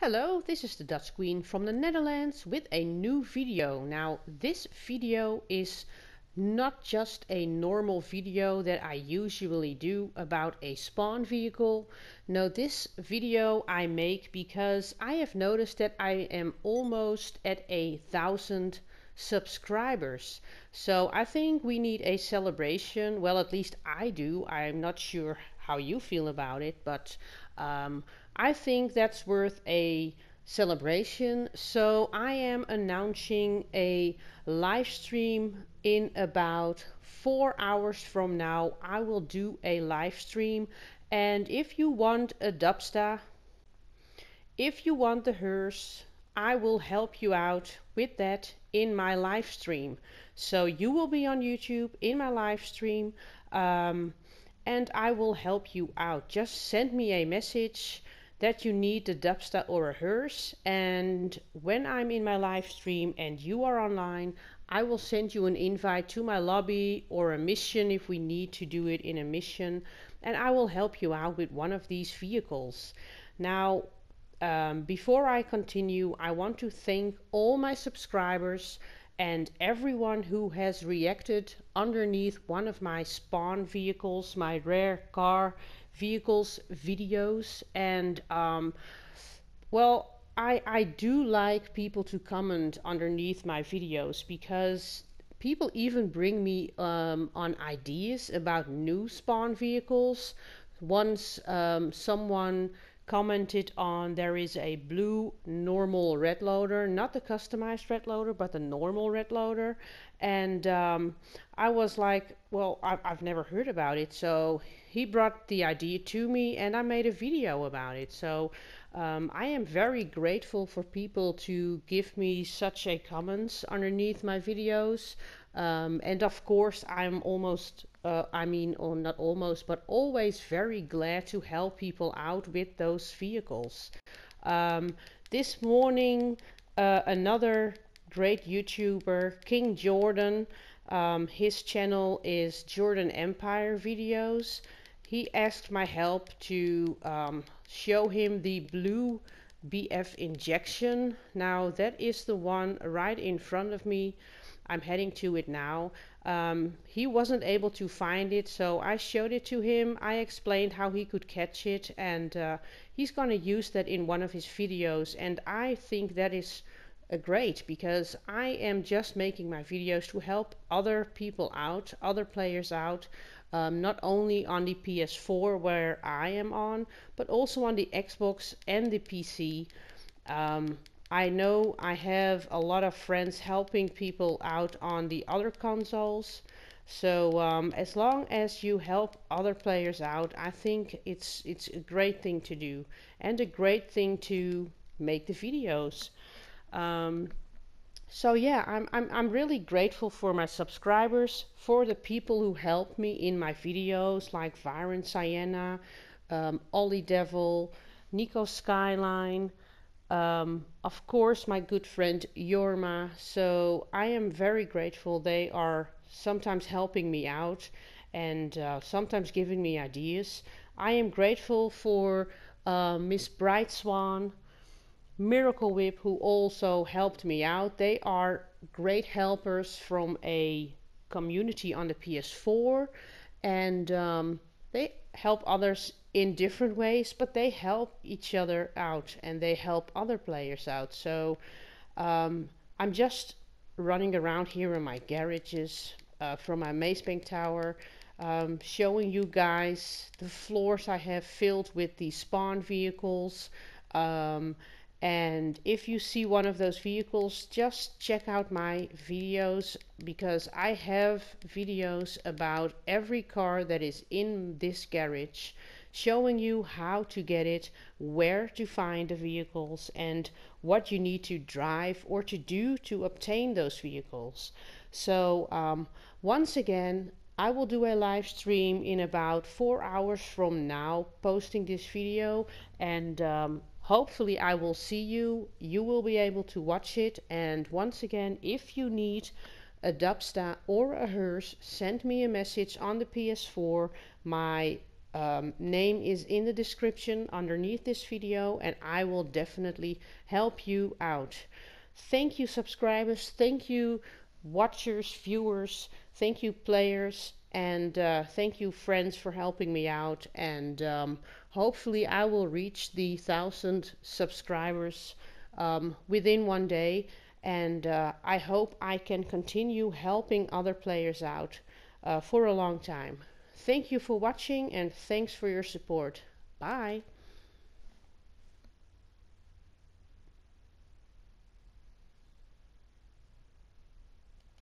Hello, this is the Dutch Queen from the Netherlands with a new video. Now, this video is not just a normal video that I usually do about a spawn vehicle. No, this video I make because I have noticed that I am almost at 1,000 subscribers. So I think we need a celebration. Well, at least I do. I'm not sure how you feel about it, but I think that's worth a celebration. So I am announcing a live stream in about 4 hours from now. I will do a live stream, and if you want a Dubsta, if you want the hearse, I will help you out with that in my live stream. So you will be on YouTube in my live stream, and I will help you out. Just send me a message that you need a Dubsta or a hearse, and when I'm in my live stream and you are online, I will send you an invite to my lobby or a mission if we need to do it in a mission, and I will help you out with one of these vehicles. Now, before I continue, I want to thank all my subscribers and everyone who has reacted underneath one of my spawn vehicles, my rare car vehicles videos. And well, I do like people to comment underneath my videos, because people even bring me on ideas about new spawn vehicles. Once someone commented on, there is a blue normal red loader, not the customized red loader but the normal red loader, and I was like, well, I've never heard about it. So he brought the idea to me and I made a video about it. So I am very grateful for people to give me such a comments underneath my videos. And of course, I'm almost, or not almost, but always very glad to help people out with those vehicles. This morning, another great YouTuber, King Jordan, his channel is Jordan Empire Videos. He asked my help to show him the blue BF injection. Now, that is the one right in front of me. I'm heading to it now. He wasn't able to find it, so I showed it to him. I explained how he could catch it, and he's gonna use that in one of his videos. And I think that is great, because I am just making my videos to help other people out, other players out, not only on the PS4 where I am on, but also on the Xbox and the PC. I know I have a lot of friends helping people out on the other consoles. So as long as you help other players out, I think it's a great thing to do and a great thing to make the videos. So yeah, I'm really grateful for my subscribers, for the people who help me in my videos, like Veyroncayenne, Olliedevil, Nico Skyline, of course my good friend Jorma. So I am very grateful. They are sometimes helping me out and sometimes giving me ideas. I am grateful for Miss Brightswan Miracle Whip, who also helped me out. They are great helpers from a community on the PS4, and they help others in different ways, but they help each other out and they help other players out. So I'm just running around here in my garages from my Maze Bank tower, showing you guys the floors I have filled with the spawn vehicles. And if you see one of those vehicles, just check out my videos, because I have videos about every car that is in this garage, showing you how to get it, where to find the vehicles, and what you need to drive or to do to obtain those vehicles. So once again, I will do a live stream in about 4 hours from now, posting this video, and hopefully I will see you. You will be able to watch it. And once again, if you need a Dubsta or a hearse, send me a message on the PS4. My name is in the description underneath this video, and I will definitely help you out. Thank you, subscribers. Thank you, watchers, viewers. Thank you, players. And thank you, friends, for helping me out. And hopefully I will reach the 1,000 subscribers within one day. And I hope I can continue helping other players out for a long time. Thank you for watching, and thanks for your support. Bye.